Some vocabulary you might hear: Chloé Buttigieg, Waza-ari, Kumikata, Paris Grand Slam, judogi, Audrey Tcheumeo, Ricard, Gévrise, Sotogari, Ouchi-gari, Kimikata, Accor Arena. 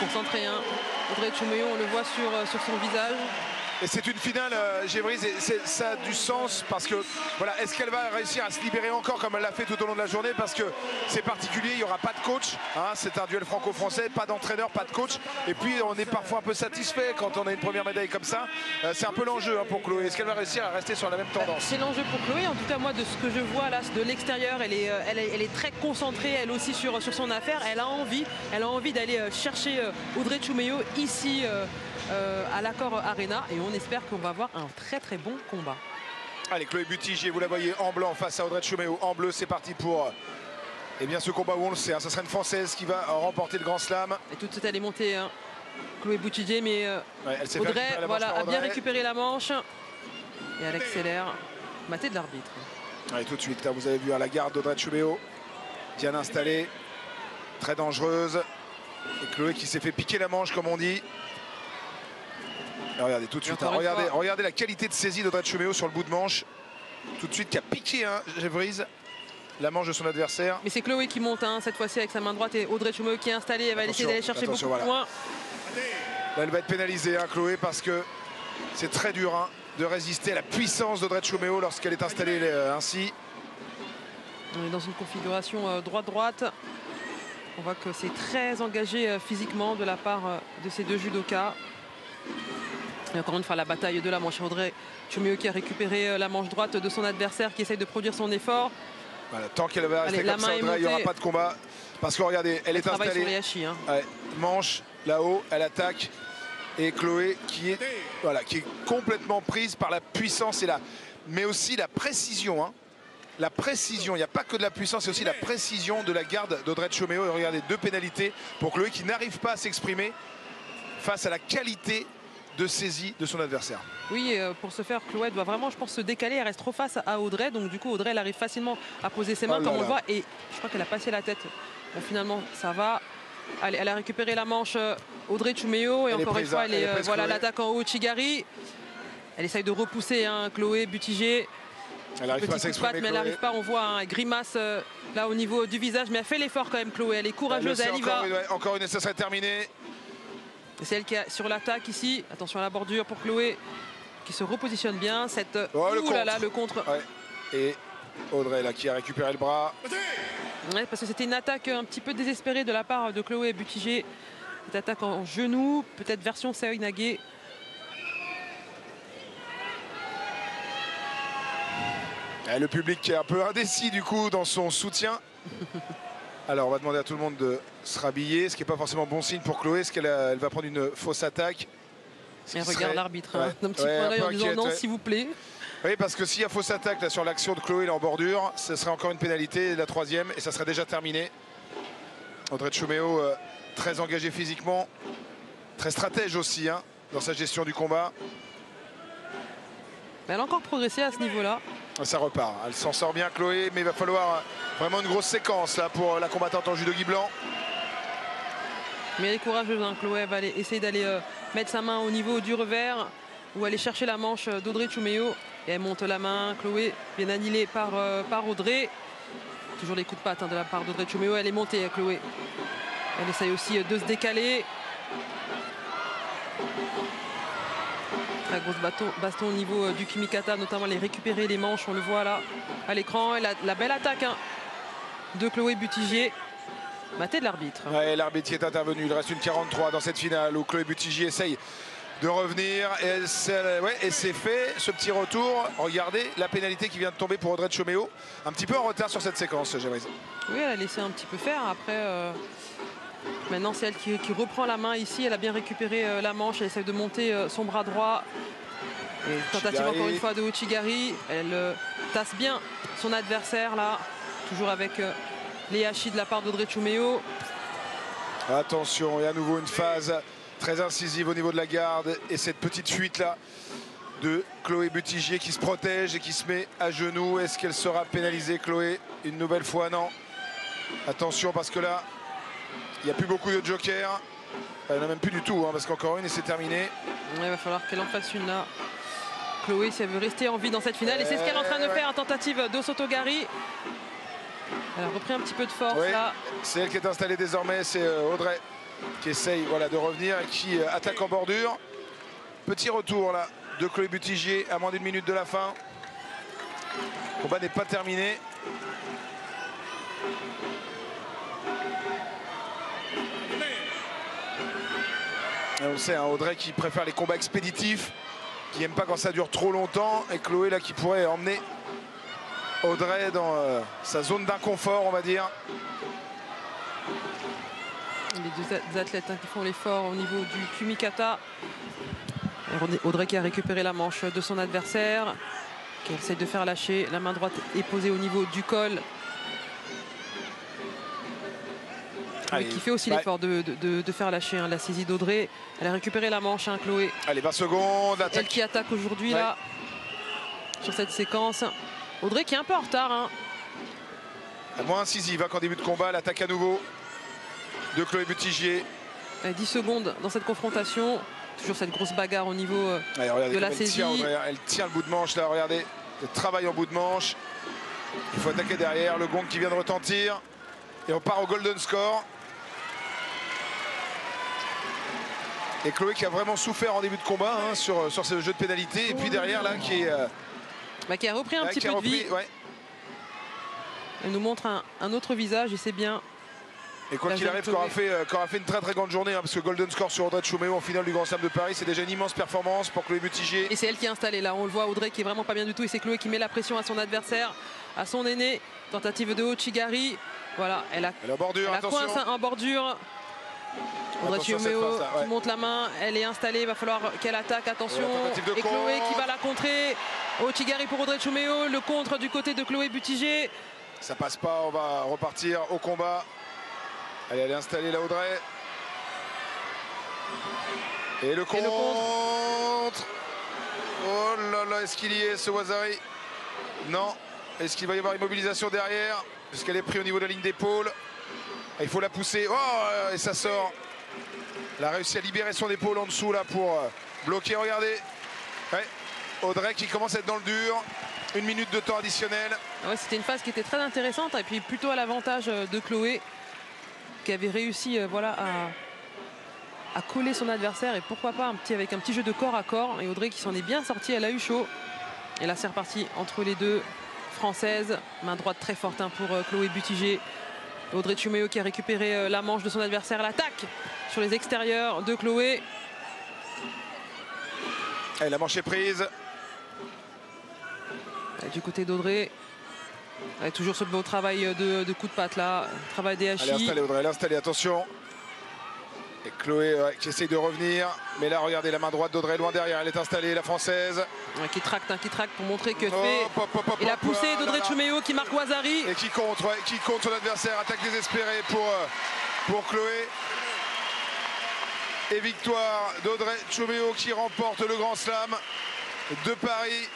concentrée. Hein. Audrey Tcheumeo, on le voit sur son visage. Et c'est une finale, Gévrise, ça a du sens parce que, voilà, est-ce qu'elle va réussir à se libérer encore comme elle l'a fait tout au long de la journée? Parce que c'est particulier, il n'y aura pas de coach, hein, c'est un duel franco-français, pas d'entraîneur, pas de coach. Et puis on est parfois un peu satisfait quand on a une première médaille comme ça. C'est un peu l'enjeu hein, pour Chloé. Est-ce qu'elle va réussir à rester sur la même tendance? C'est l'enjeu pour Chloé, en tout cas moi de ce que je vois là de l'extérieur, elle est très concentrée, elle aussi sur son affaire. Elle a envie d'aller chercher Audrey Tcheumeo ici à l'Accor Arena, et on espère qu'on va avoir un très bon combat. Allez, Chloé Buttigieg, vous la voyez en blanc face à Audrey Tcheumeo en bleu. C'est parti pour eh bien, ce combat où on le sait, hein, ça sera une Française qui va remporter le Grand Slam. Et tout de suite elle est montée, hein, Chloé Buttigieg, mais ouais, Audrey voilà, a bien récupéré la manche et elle accélère, matée de l'arbitre. Allez, tout de suite, là, vous avez vu à la garde d'Audrey Tcheumeo, bien installée, très dangereuse. Et Chloé qui s'est fait piquer la manche comme on dit. Regardez tout de suite, hein, regardez la qualité de saisie d'Audrey Tcheumeo sur le bout de manche. Tout de suite qui a piqué, hein, Gévrise, la manche de son adversaire. Mais c'est Chloé qui monte hein, cette fois-ci avec sa main droite, et Audrey Tcheumeo qui est installée, elle va essayer d'aller chercher beaucoup de points. Là, elle va être pénalisée, hein, Chloé, parce que c'est très dur hein, de résister à la puissance d'Audrey Tcheumeo lorsqu'elle est installée ainsi. On est dans une configuration droite-droite. On voit que c'est très engagé physiquement de la part de ces deux judokas. Et encore une fois, la bataille de la manche. Audrey Tcheumeo qui a récupéré la manche droite de son adversaire, qui essaye de produire son effort. Voilà, tant qu'elle va rester comme ça, Audrey, il n'y aura pas de combat. Parce que regardez, elle est installée. Les hachis, hein. Ouais, manche, là-haut, elle attaque. Et Chloé qui est complètement prise par la puissance, mais aussi la précision. Hein. La précision, il n'y a pas que de la puissance, c'est aussi la précision de la garde d'Audrey Tcheumeo. Et regardez, deux pénalités pour Chloé qui n'arrive pas à s'exprimer face à la qualité de saisie de son adversaire. Oui, pour ce faire, Chloé doit vraiment, je pense, se décaler. Elle reste trop face à Audrey. Donc, du coup, Audrey, elle arrive facilement à poser ses mains, comme on le voit. Et je crois qu'elle a passé la tête. Bon, finalement, ça va. Allez, elle a récupéré la manche, Audrey Tcheumeo. Et encore une fois, elle est voilà l'attaque en Ouchi-gari. Elle essaye de repousser hein, Chloé Buttigieg. Elle n'arrive pas à s'exprimer, mais elle n'arrive pas, on voit un grimace là au niveau du visage. Mais elle fait l'effort quand même, Chloé. Elle est courageuse, elle y va. Encore une, ça serait terminé. C'est elle qui est sur l'attaque ici. Attention à la bordure pour Chloé qui se repositionne bien. Cette le contre. Ouais. Et Audrey là qui a récupéré le bras. Ouais, parce que c'était une attaque un petit peu désespérée de la part de Chloé Buttigieg. Cette attaque en genou, peut-être version Saoi Nage. Et le public qui est un peu indécis du coup dans son soutien. Alors on va demander à tout le monde de se rhabiller, ce qui n'est pas forcément bon signe pour Chloé. Est-ce qu'elle va prendre une fausse attaque? Elle regarde l'arbitre, ouais, un petit point d'œil en disant non, s'il vous plaît. Oui, parce que s'il y a fausse attaque là, sur l'action de Chloé là, en bordure, ce serait encore une pénalité, la troisième, et ça serait déjà terminé. Audrey Tcheumeo, très engagée physiquement, très stratège aussi hein, dans sa gestion du combat. Elle a encore progressé à ce niveau-là. Ça repart. Elle s'en sort bien, Chloé, mais il va falloir vraiment une grosse séquence là, pour la combattante en judogi blanc. Mais elle est courageuse, hein, Chloé. Elle va essayer d'aller mettre sa main au niveau du revers ou aller chercher la manche d'Audrey Tcheumeo. Et elle monte la main, Chloé, bien annulée par Audrey. Toujours les coups de patte hein, de la part d'Audrey Tcheumeo. Elle est montée, Chloé. Elle essaye aussi de se décaler. Très grosse baston au niveau du Kimikata, notamment les récupérer les manches, on le voit là à l'écran. Et la belle attaque hein, de Chloé Buttigieg, matée de l'arbitre. Ouais, l'arbitre qui est intervenu, il reste une 43 dans cette finale où Chloé Buttigieg essaye de revenir. Et c'est fait, ce petit retour. Regardez la pénalité qui vient de tomber pour Audrey Tcheumeo. Un petit peu en retard sur cette séquence, Gévrise. Oui, elle a laissé un petit peu faire après. Maintenant, c'est elle qui reprend la main ici. Elle a bien récupéré la manche. Elle essaie de monter son bras droit. Et tentative encore une fois de Ouchi-gari. Elle tasse bien son adversaire là. Toujours avec les hachis de la part d'Audrey Tcheumeo. Attention, et à nouveau une phase très incisive au niveau de la garde. Et cette petite fuite là de Chloé Buttigieg qui se protège et qui se met à genoux. Est-ce qu'elle sera pénalisée, Chloé? Une nouvelle fois, non. Attention parce que là, il n'y a plus beaucoup de jokers. Il n'y en a même plus du tout, hein, parce qu'encore une et c'est terminé. Il va falloir qu'elle en fasse une là. Chloé, si elle veut rester en vie dans cette finale. Et c'est ce qu'elle est en train de faire, tentative de Sotogari. Elle a repris un petit peu de force là. C'est elle qui est installée désormais, c'est Audrey qui essaye de revenir, qui attaque en bordure. Petit retour là de Chloé Buttigieg à moins d'une minute de la fin. Le combat n'est pas terminé. Et on le sait, hein, Audrey qui préfère les combats expéditifs, qui n'aime pas quand ça dure trop longtemps. Et Chloé là qui pourrait emmener Audrey dans sa zone d'inconfort, on va dire. Les deux athlètes qui font l'effort au niveau du Kumikata. Audrey qui a récupéré la manche de son adversaire, qui essaie de faire lâcher. La main droite est posée au niveau du col. Allez, qui fait aussi l'effort de faire lâcher la saisie d'Audrey. Elle a récupéré la manche, Chloé. Allez, 20 secondes. Attaque. Elle qui attaque aujourd'hui, là, sur cette séquence. Audrey qui est un peu en retard. Moins incisive qu'en début de combat. L'attaque à nouveau de Chloé Buttigieg. 10 secondes dans cette confrontation. Toujours cette grosse bagarre au niveau de la saisie. Elle tient le bout de manche, là, regardez. Elle travaille en bout de manche. Il faut attaquer derrière. Le gong qui vient de retentir. Et on part au golden score. Et Chloé qui a vraiment souffert en début de combat sur ce jeu de pénalité. Et puis derrière, là, qui a repris un petit peu de vie. Elle nous montre un autre visage et c'est bien. Et quoi qu'il arrive, qu'aura fait une très grande journée, parce que golden score sur Audrey Tcheumeo en finale du Grand Slam de Paris, c'est déjà une immense performance pour Chloé Buttigieg. Et c'est elle qui est installée là, on le voit, Audrey qui est vraiment pas bien du tout, et c'est Chloé qui met la pression à son adversaire, à son aîné. Tentative de Ouchi-gari, voilà, elle a coince en bordure. Audrey Tcheumeo qui monte la main, elle est installée, il va falloir qu'elle attaque, attention. Et Chloé qui va la contrer, Ouchi-gari pour Audrey Tcheumeo, le contre du côté de Chloé Buttigieg. Ça passe pas, on va repartir au combat. Allez, elle est installée là, Audrey. Et le contre. Oh là là, est-ce qu'il y est, ce Waza-ari? Non. Est-ce qu'il va y avoir une mobilisation derrière? Puisqu'elle est prise au niveau de la ligne d'épaule. Il faut la pousser. Oh, et ça sort. Elle a réussi à libérer son épaule en dessous là pour bloquer. Regardez. Ouais. Audrey qui commence à être dans le dur. Une minute de temps additionnel. Ouais, c'était une phase qui était très intéressante. Et puis plutôt à l'avantage de Chloé, qui avait réussi à coller son adversaire, et pourquoi pas avec un petit jeu de corps à corps. Et Audrey qui s'en est bien sortie, elle a eu chaud. Et là c'est reparti entre les deux Françaises. Main droite très forte pour Chloé Buttigieg. Audrey Tcheumeo qui a récupéré la manche de son adversaire. L'attaque sur les extérieurs de Chloé. Et la manche est prise. Et du côté d'Audrey. Allez, toujours ce beau travail de coup de patte là, travail des hachis. Elle est installée, Audrey, elle est installée, attention. Et Chloé qui essaye de revenir, mais là regardez la main droite d'Audrey loin derrière, elle est installée, la Française. Ouais, qui tracte pour montrer que et la poussée d'Audrey Tcheumeo qui marque Waza-ari. Et qui contre son adversaire, attaque désespérée pour Chloé. Et victoire d'Audrey Tcheumeo qui remporte le Grand Slam de Paris.